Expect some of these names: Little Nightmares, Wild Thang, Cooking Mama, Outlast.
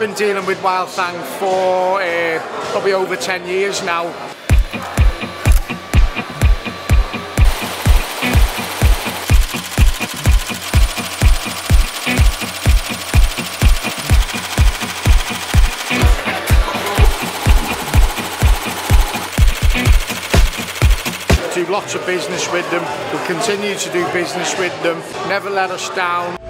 been dealing with Wild Thang for probably over 10 years now. Do lots of business with them, we'll continue to do business with them, never let us down.